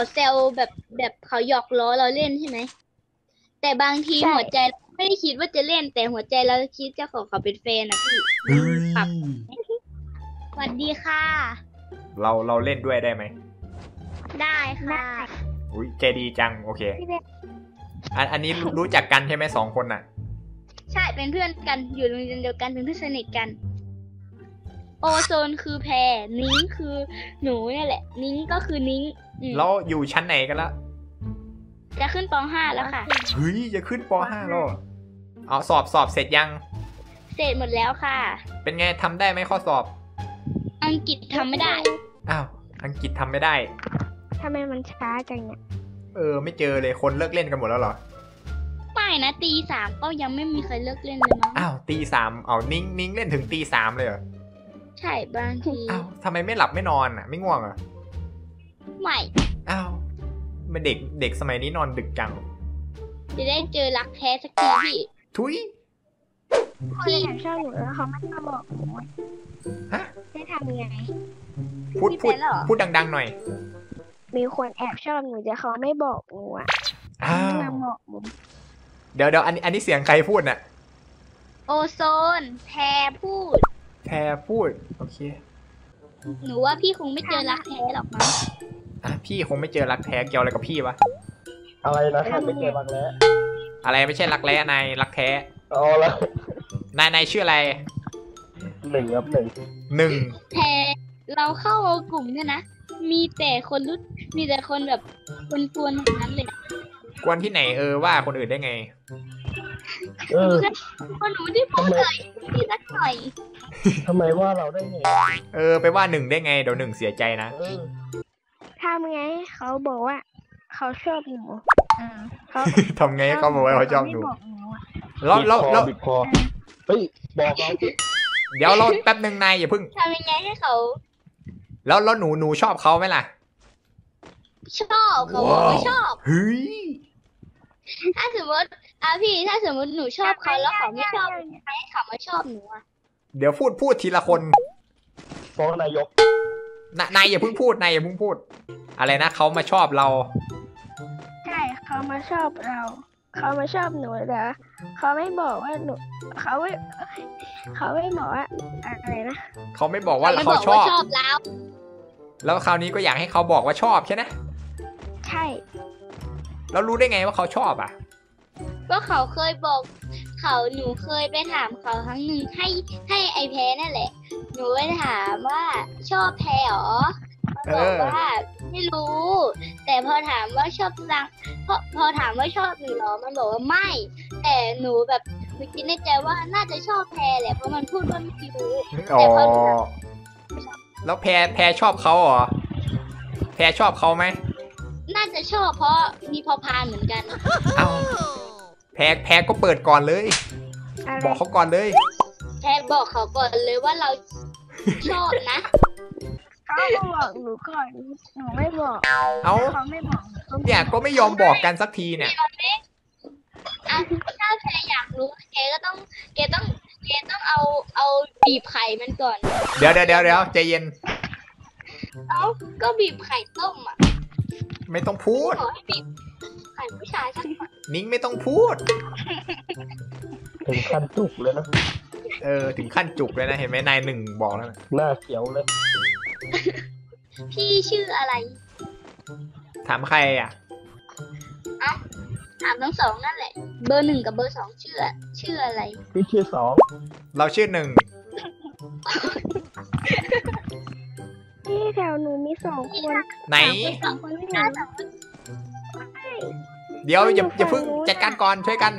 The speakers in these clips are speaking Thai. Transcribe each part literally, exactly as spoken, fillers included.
เขาแซวแบบแบบเขาหยอกล้อเราเล่นใช่ไหมแต่บางทีหัวใจไม่ได้คิดว่าจะเล่นแต่หัวใจเราคิดจะขอเขาเป็นแฟนนะพี่ครับสวัสดีค่ะเราเราเล่นด้วยได้ไหมได้ค่ะอุ้ยใจดีจังโอเคอันอันนี้รู้จักกันใช่ไหมสองคนน่ะใช่เป็นเพื่อนกันอยู่โรงเรียนเดียวกันเป็นเพื่อนสนิทกันโอโซนคือแพรนิ้งคือหนูนี่แหละนิ้งก็คือนิ้งแล้วอยู่ชั้นไหนกันละจะขึ้นป.ห้าแล้วค่ะเฮ้ยจะขึ้นป.ห้าแล้วเอาสอบสอบเสร็จยังเสร็จหมดแล้วค่ะเป็นไงทำได้ไหมข้อสอบอังกฤษทำไม่ได้อ้าวอังกฤษทำไม่ได้ทำไมมันช้าจังเนี่ยเออไม่เจอเลยคนเลิกเล่นกันหมดแล้วเหรอไม่นะตีสามก็ยังไม่มีใครเลิกเล่นเลยมั้งอ้าวตีสามเอานิ้งนิ้งเล่นถึงตีสามเลยเหรอใช่บางทีอ้าวทำไมไม่หลับไม่นอนอ่ะไม่ง่วงอ่ะไม่อ้าวมันเด็กเด็กสมัยนี้นอนดึกจังจะได้เจอรักแท้สักทีพี่ทุยพี่แอบชอบหนูแล้วเขาไม่มาบอกหนูฮะได้ทำยังไงพูดพูดพูดดังๆหน่อยมีคนแอบชอบหนูแต่เขาไม่บอกหนูอ่ะไม่มาบอกหนูเดี๋ยวเดี๋ยวอันนี้อันนี้เสียงใครพูดน่ะโอโซนแพรพูดแพรพูดโอเคหนูว่าพี่คงไม่เจอรักแท้หรอกมั้งอ่ะพี่คงไม่เจอรักแท้เกี่ยวอะไรกับพี่วะอะไรนะไม่เจอรักแท้อะไรไม่ใช่รักแร้นายรักแท้อ๋อแล้วนายนายชื่ออะไรหนึ่งครับหนึ่งหนึ่งแพรเราเข้ากลุ่มเนี่ยนะมีแต่คนรู้มีแต่คนแบบคนกวนทั้งนั้นเลยกวนที่ไหนเออว่าคนอื่นได้ไงเออคนหนูที่พูดเลยที่รักหน่อยทำไมว่าเราได้ไงเออไปว่าหนึ่งได้ไงเดี๋ยวหนึ่งเสียใจนะทำไงเขาบอกว่าเขาชอบหนูเขาทำไงเขาบอกว่าเขาชอบหนูแล้วแล้วแล้วเฮ้ยบอกเราเดี๋ยวเราแป๊บหนึ่งนายอย่าพึ่งทำยังไงให้เขาแล้วแล้วหนูหนูชอบเขาไหมล่ะชอบเขาบอกว่าชอบเฮ้ยถ้าสมมติอ่ะพี่ถ้าสมมติหนูชอบเขาแล้วเขาไม่ชอบให้เขามาชอบหนูอ่ะเดี๋ยวพูดพูดทีละคนฟ้องนายกนายอย่าเพิ่งพูดนายอย่าเพิ่งพูดอะไรนะเขามาชอบเราใช่เขามาชอบเราเขามาชอบหนูเหรอเขาไม่บอกว่าหนูเขาไม่เขาไม่บอกว่าอะไรนะเขาไม่บอกว่าเขาชอบแล้วแล้วคราวนี้ก็อยากให้เขาบอกว่าชอบใช่ไหมใช่แล้วรู้ได้ไงว่าเขาชอบอ่ะก็เขาเคยบอกเขาหนูเคยไปถามเขาครั้งหนึ่งให้ให้ไอแพ้นั่นแหละหนูไปถามว่าชอบแพ้หรอเขาบอกว่าไม่รู้แต่พอถามว่าชอบรักพอพอถามว่าชอบหรือหรอมันบอกว่าไม่แต่หนูแบบคิดในใจว่าน่าจะชอบแพ้แหละเพราะมันพูดว่าไม่รู้แต่พอแล้วแพ้แพ้ชอบเขาหรอแพ้ชอบเขาไหมน่าจะชอบเพราะมีพอพานเหมือนกันเอาแพ้แพ้ก็เปิดก่อนเลยบอกเขาก่อนเลยแพ้บอกเขาก่อนเลยว่าเราชอบนะเขาบอกหนูก่อนหนูไม่บอกเขาไม่บอกเนี่ยก็ไม่ยอมบอกกันสักทีเนี่ยอ่ะถ้าแพ้อยากรู้แกก็ต้องแกต้องแกต้องเอาเอาบีบไข่มันก่อนเดี๋ยวเดี๋ยวเดี๋ยวใจเย็นเอาก็บีบไข่ต้มอ่ะไม่ต้องพูดไข่ผู้ชายช่างมันนิ้งไม่ต้องพูดถึงขั้นจุกเลยนะเออถึงขั้นจุกเลยนะเห็นไหมนายหนึ่งบอกแล้วนะหน้าเขียวเลยพี่ชื่ออะไรถามใครอ่ะอ่ะถามทั้งสองนั่นแหละเบอร์หนึ่งกับเบอร์สองชื่อชื่ออะไรพี่ชื่อสองเราชื่อหนึ่งพี่แถวหนูมีสองคนไหนสองคนนะเดี๋ยวอย่าอย่าเพิ่งจัดการก่อนช่วยกัน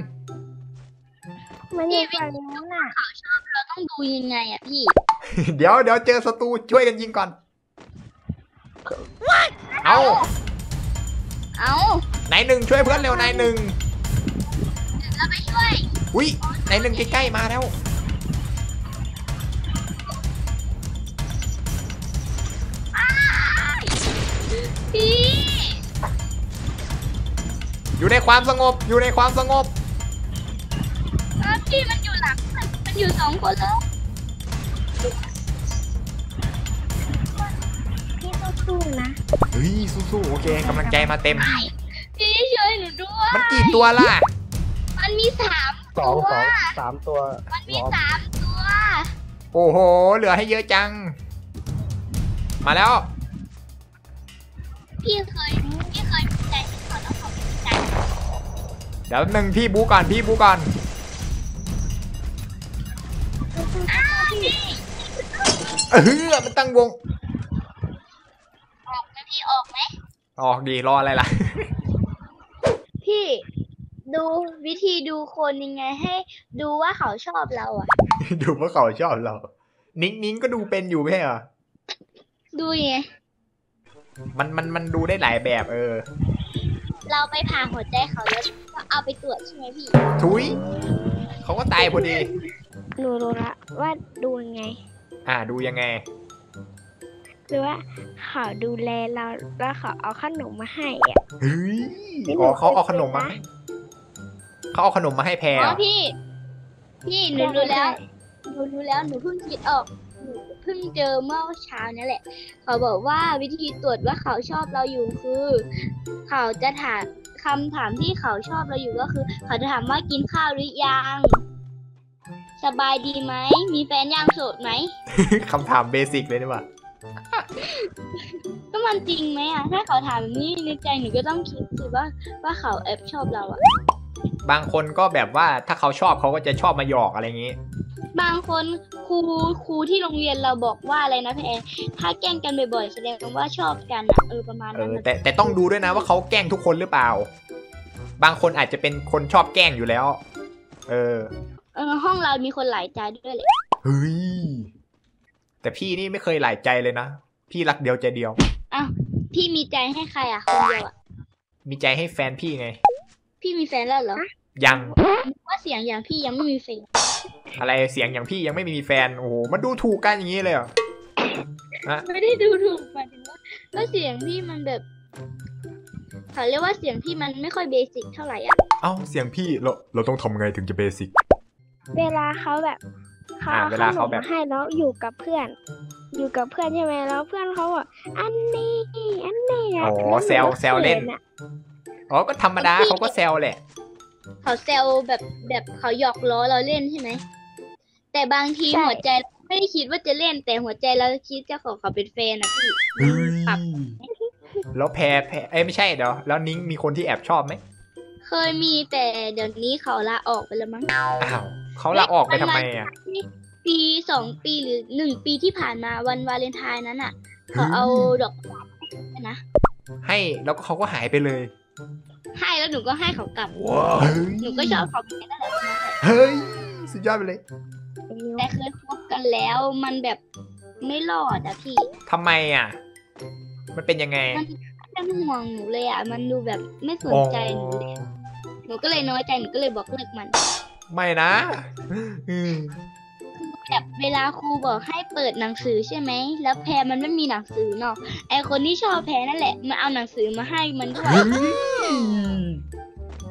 มันยิงฝั่งนู้นน่ะเขาชอบเราต้องดูยังไงอ่ะพี่เดี๋ยวเดี๋ยวเจอศัตรูช่วยกันยิงก่อนเอาเอานายหนึ่งช่วยเพื่อนเร็วนายหนึ่งเราไปช่วยอุ้ยนายหนึ่งใกล้ๆมาแล้วอยู่ในความสงบอยู่ในความสงบพี่มันอยู่หลังมันอยู่สองคนแล้วพี่ต้อง สู้ๆนะเฮ้ยสู้ๆโอเคกำลังใจมาเต็มพี่ช่วยหนูด้วยมันกี่ตัวล่ะมันมีสามสองสองสามตัวมันมีสามตัวโอ้โหเหลือให้เยอะจังมาแล้วพี่เคยพี่เคยมีใจก่อนแล้วขอมีใจเดี๋ยวหนึ่งพี่บู๊ก่อนพี่บู๊ก่อนอ้าวพี่เออมันตั้งวงออกนะพี่ออกไหมออกดีรออะไรล่ะพี่ดูวิธีดูคนยังไงให้ดูว่าเขาชอบเราอ่ะดูว่าเขาชอบเรานิ้งนิ้งก็ดูเป็นอยู่ไม่ใช่เหรอดูไงมันมันมันดูได้หลายแบบเออเราไปผ่าหัวใจเขาแล้วก็เอาไปตรวจใช่ไหมพี่ถุยเขาก็ตายพอดีหนูรู้ละว่าดูยังไงอ่าดูยังไงหรือว่าเขาดูแลเราแล้วเขาเอาขนมมาให้อ่ะเฮ้ยอ๋อเขาเอาขนมมาเขาเอาขนมมาให้แพรอ๋อพี่พี่หนูรู้แล้วหนูรู้แล้วหนูเพิ่งคิดออกเพิ่งเจอเมื่อเช้านี่แหละเขาบอกว่าวิธีตรวจว่าเขาชอบเราอยู่คือเขาจะถามคำถามที่เขาชอบเราอยู่ก็คือเขาจะถามว่ากินข้าวหรือยังสบายดีไหมมีแฟนยังโสดไหม คำถามเบสิกเลยนี่หว่า ก็มันจริงไหมอ่ะถ้าเขาถามแบบนี้ในใจหนูก็ต้องคิดสิว่าว่าเขาแอบชอบเราอ่ะบางคนก็แบบว่าถ้าเขาชอบเขาก็จะชอบมาหยอกอะไรอย่างนี้บางคนครูครูที่โรงเรียนเราบอกว่าอะไรนะพี่แอนถ้าแกล้งกันบ่อยๆแสดงว่าชอบกันนะเออประมาณนั้นแต่แต่ต้องดูด้วยนะว่าเขาแกล้งทุกคนหรือเปล่าบางคนอาจจะเป็นคนชอบแกล้งอยู่แล้วเออเออห้องเรามีคนหลายใจด้วยเลยเฮ้ยแต่พี่นี่ไม่เคยหลายใจเลยนะพี่รักเดียวใจเดียวอ้าวพี่มีใจให้ใครอ่ะคนเดียวอ่ะมีใจให้แฟนพี่ไงพี่มีแฟนแล้วเหรอยังว่าเสียงอย่างพี่ยังไม่มีแฟนอะไรเสียงอย่างพี่ยังไม่มีแฟนโอ้โหมันดูถูกกันอย่างนี้เลยเหรอไม่ได้ดูถูกมันว่าเสียงพี่มันแบบเขาเรียกว่าเสียงพี่มันไม่ค่อยเบสิกเท่าไหร่อ่ะเอ้าเสียงพี่เราเราต้องทำไงถึงจะเบสิกเวลาเขาแบบเขาเอาขนมให้แล้วอยู่กับเพื่อนอยู่กับเพื่อนใช่ไหมแล้วเพื่อนเขาบอกอันนี้อันนี้อ๋อแซวแซวเล่นอ๋อก็ธรรมดาเขาก็แซวแหละเขาแซวแบบแบบเขาหยอกล้อเราเล่นใช่ไหมแต่บางทีหัวใจไม่ได้คิดว่าจะเล่นแต่หัวใจเราคิดจะขอเขาเป็นแฟนนะพี่ครับแล้วแพ้แพ้เอ้ไม่ใช่เดี๋ยวแล้วนิ้งมีคนที่แอบชอบไหมเคยมีแต่เดี๋ยวนี้เขาลาออกไปแล้วมั้งอ้าวเขาลาออกไปทำไมอ่ะปีสองปีหรือหนึ่งปีที่ผ่านมาวันวาเลนไทน์นั้นอ่ะเขาเอาดอกกุหลาบนะให้แล้วเขาก็หายไปเลยให้แล้วหนูก็ให้เขากลับหนูก็ชอบเขาแบบนั้นแหละเฮ้ยสุดยอดไปเลยแต่เคยพบกันแล้วมันแบบไม่รอดอ่ะพี่ทำไมอ่ะมันเป็นยังไงมันเป็นห่วงหนูเลยอ่ะมันดูแบบไม่สนใจหนูเลยหนูก็เลยน้อยใจหนูก็เลยบอกเลิกมันไม่นะแบบเวลาครูบอกให้เปิดหนังสือใช่ไหมแล้วแพรมันไม่มีหนังสือเนาะไอคนที่ชอบแพรนั่นแหละมันเอาหนังสือมาให้มันด้วย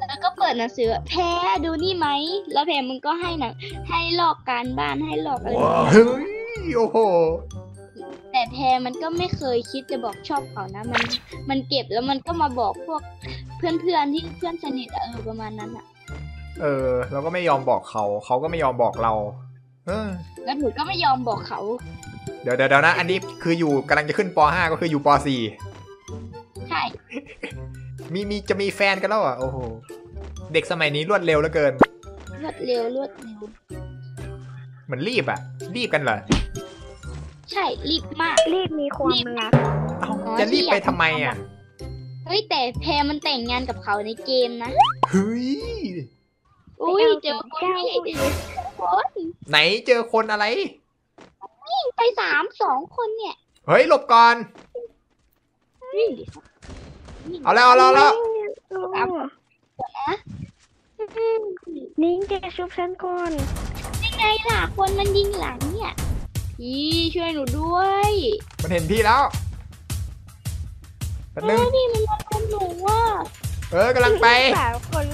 แล้วก็เปิดหนังสือแพรดูนี่ไหมแล้วแพรมันก็ให้หนังให้ลอกการบ้านให้ลอกอะไรเฮ้ยโอ้โหแต่แพรมันก็ไม่เคยคิดจะบอกชอบเขานะมันมันเก็บแล้วมันก็มาบอกพวกเพื่อนๆที่เพื่อนสนิทเออประมาณนั้นอะเออเราก็ไม่ยอมบอกเขาเขาก็ไม่ยอมบอกเราแล้วหนูก็ไม่ยอมบอกเขาเดี๋ยวเดี๋ยวนะอันนี้คืออยู่กำลังจะขึ้นป ห้าก็คืออยู่ป สี่ใช่มีมีจะมีแฟนกันแล้วอ่ะโอ้โหเด็กสมัยนี้รวดเร็วเหลือเกินรวดเร็วรวดเร็วเหมือนรีบอ่ะรีบกันเหรอใช่รีบมากรีบมีความรักจะรีบไปทำไมอ่ะเฮ้ยแต่แพรมันแต่งงานกับเขาในเกมนะเฮ้ยอุ้ยเจอคนนี้ไหนเจอคนอะไรวิ่งไปสามสองคนเนี่ยเฮ้ยหลบก่อนเอาแล้วเอาแล้วแล้วนิ่งแกชุบฉันก่อนยังไงล่ะคนมันยิงหลังเนี่ยพี่ช่วยหนูด้วยมันเห็นพี่แล้วเออพี่มันมาทำหนูว่ะเออกำลังไปสามคน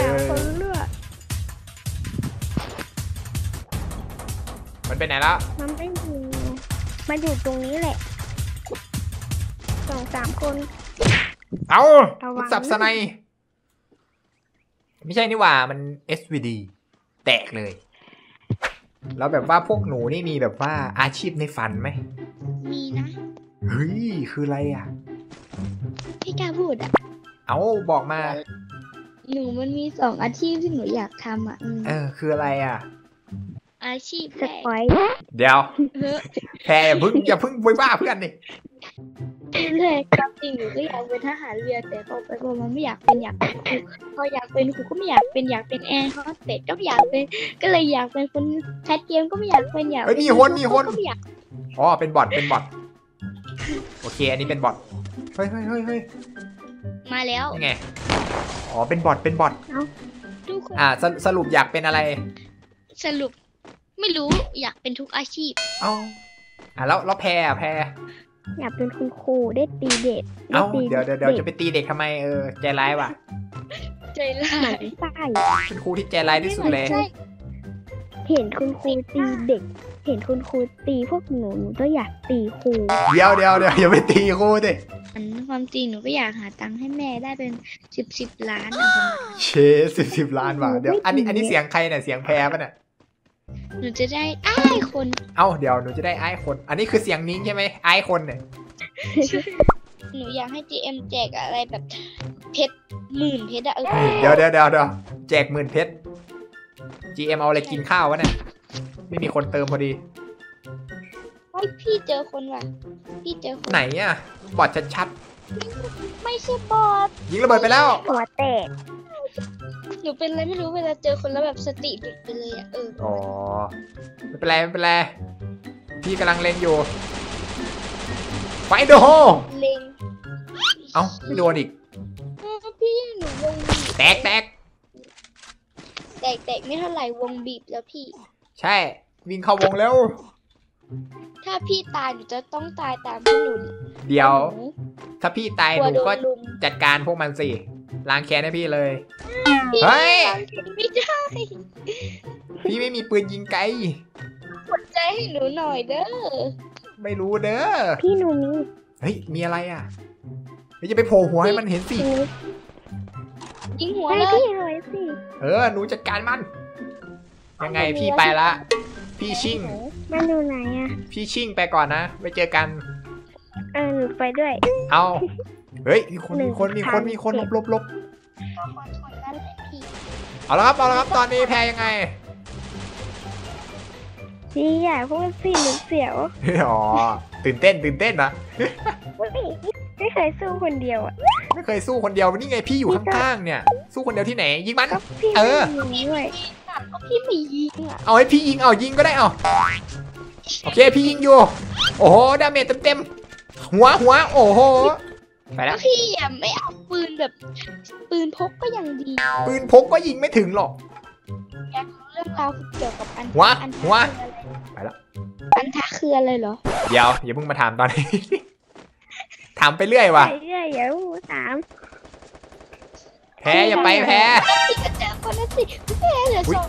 สามคนเลือดมันไปไหนแล้วมันไปอยู่ มันอยู่ตรงนี้แหละสองสามคนเอาสับสไนไม่ใช่นี่หว่ามัน เอส วี ดี แตกเลยแล้วแบบว่าพวกหนูนี่มีแบบว่าอาชีพในฝันไหมมีนะเฮ้ยคืออะไรอ่ะพี่กาพูดอ่ะเอาบอกมาหนูมันมีสองอาชีพที่หนูอยากทำอ่ะเออคืออะไรอ่ะอาชีพแพรเดี๋ยวแพรอย่าพึ่งอย่าพึ่งไปบ้าเพื่อนดิแรกจริงหนูก็อยากเป็นทหารเรือแต่พอไปพอมันไม่อยากเป็นอยากเป็นครูพออยากเป็นครูก็ไม่อยากเป็นอยากเป็นแอร์เขาเตะก็อยากเป็นก็เลยอยากเป็นคนแคทเกมก็ไม่อยากเป็นอยากมีคนมีคนอ๋อเป็นบอทเป็นบอทโอเคอันนี้เป็นบอทเฮ้ยเฮ้ยเฮ้ยเฮ้ยมาแล้วไงอ๋อเป็นบอทเป็นบอทอ่าสรุปอยากเป็นอะไรสรุปไม่รู้อยากเป็นทุกอาชีพอ๋ออ่ะแล้วแล้วแพรแพรอยากเป็นคุณครูได้ตีเด็กเอ้าเดี๋ยวเดี๋ยวจะไปตีเด็กทำไมเออใจร้ายว่ะใจร้ายใช่เป็นครูที่ใจร้ายที่สุดเลยเห็นคุณครูตีเด็กเห็นคุณครูตีพวกหนูหนูก็อยากตีครูเดี๋ยวเดี๋ยวเดี๋ยวอย่าไปตีครูดิอันความจริงหนูก็อยากหาตังค์ให้แม่ได้เป็นสิบสิบล้านอะเชสสิบสิบล้านว่ะเดี๋ยวอันนี้อันนี้เสียงใครเนี่ยเสียงแพรป่ะเนี่ยหนูจะได้ไอ้คนเอ้าเดี๋ยวหนูจะได้ไอ้คนอันนี้คือเสียงนิ้งใช่ไหมไอ้คนเนี่ยหนูอยากให้ จี เอ็ม แจกอะไรแบบเพชรหมื่นเพชรอะเดี๋ยวเดี๋ยวเดี๋ยวเดี๋ยวแจกหมื่นเพชร จี เอ็ม เอาอะไรกินข้าววะเนี่ยไม่มีคนเติมพอดีเฮ้ยพี่เจอคนว่ะพี่เจอคนไหนอะบอทชัดๆไม่ใช่บอทยิงระเบิดไปแล้วหัวแตกหนูเป็นอะไรไม่รู้เวลาเจอคนแล้วแบบสติติดไปเลยอ่ะเอออ๋อไม่เป็นไรไม่เป็นไรพี่กำลังเล็งอยู่ไฟโดเล็งเอ้าไม่โดนอีกพี่หนูวงบีบแตกแตกแตกแตกไม่เท่าไหร่วงบีบแล้วพี่ใช่วิ่งเข้าวงแล้วถ้าพี่ตายหนูจะต้องตายตามพี่หนูเดี๋ยวถ้าพี่ตายหนูก็จัดการพวกมันสิล้างแค้นให้พี่เลยเฮ้ยไม่ได้พี่ไม่มีปืนยิงไกลกดใจให้หนูหน่อยเด้อไม่รู้เด้อพี่หนูมีเฮ้ยมีอะไรอ่ะพี่จะไปโผล่หัวให้มันเห็นสิยิงหัวเลยพี่หน่อยสิเออหนูจัดการมันยังไงพี่ไปละพี่ชิงมันอยู่ไหนอ่ะพี่ชิงไปก่อนนะไปเจอกันเออหนูไปด้วยเอาเฮ้ยมีคนมีคนมีคนมีคนลบลบลบเอาละครับเอาละครับตอนนี้แพรยังไงดีอ่ะพวกพี่หนูเสียวอ๋อตื่นเต้นตื่นเต้นนะไม่เคยสู้คนเดียวอ่ะไม่เคยสู้คนเดียวนี่ไงพี่อยู่ข้างๆเนี่ยสู้คนเดียวที่ไหนยิงมันเออพี่ไม่ยิงอ่ะเอาให้พี่ยิงเอายิงก็ได้เอาโอเคพี่ยิงอยู่โอ้โหดาเมจเต็มๆหัวหัวโอ้โหพี่อ่ะไม่เอาปืนแบบปืนพกก็ยังดีปืนพกก็ยิงไม่ถึงหรอกอยากรู้เรื่องราวเกี่ยวกับอันทะอันทะไปแล้วอันทะคืออะไรเหรอเดี๋ยวอย่าเพิ่งมาถามตอนนี้ถามไปเรื่อยว่ะเรื่อยเดี๋ยวถามแพ้อย่าไปแพ้พี่ก็เจอคนนั้นสิแพ้เหลือสอง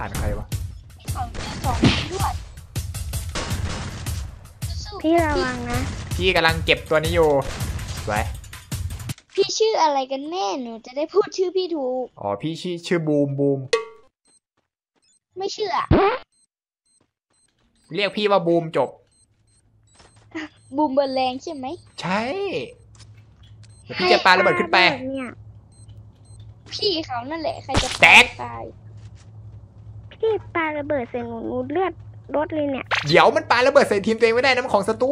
ผ่านใครวะสองสองด้วยพี่ระวังนะพี่กำลังเก็บตัวนี้อยู่พี่ชื่ออะไรกันแม่หนูจะได้พูดชื่อพี่ถูกอ๋อพี่ชื่อชื่อบูมบูมไม่เชื่อเรียกพี่ว่าบูมจบบูมเบอร์แรงใช่ไหมใช่พี่จะปาระเบิดขึ้นไปพี่เขานั่นแหละใครจะแตกตายพี่ปาระเบิดใส่หนูเลือดรถเลยเนี่ยเดี๋ยวมันปาระเบิดใส่ทีมตัวเองไม่ได้น้ำของศัตรู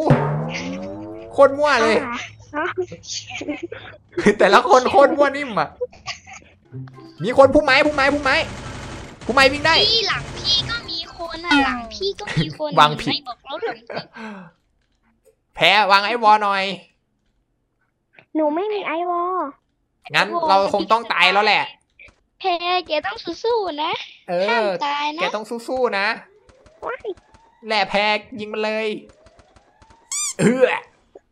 โคตรมั่วเลยแต่ละคนโคตรมั่วนิ่มอ่ะมีคนผู้ไม้ผู้ไม้ผู้ไม้ผู้ไม้วิ่งได้พี่หลังพี่ก็มีคนอ่ะหลังพี่ก็มีคนวางผิดแพ้วางไอวอหน่อยหนูไม่มีไอวองั้นเราคงต้องตายแล้วแหละแพ้แกต้องสู้ๆนะห้ามตายนะแกต้องสู้ๆนะแหละแพ้ยิงมันเลยเออ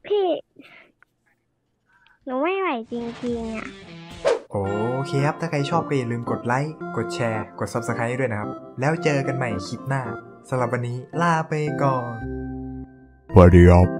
พี่หนูไม่ไหวจริงๆอ่ะโอเคครับถ้าใครชอบก็อย่าลืมกดไลค์กดแชร์กด ซับสไครบ์ ด้วยนะครับแล้วเจอกันใหม่คลิปหน้าสำหรับวันนี้ลาไปก่อน สวัสดีครับ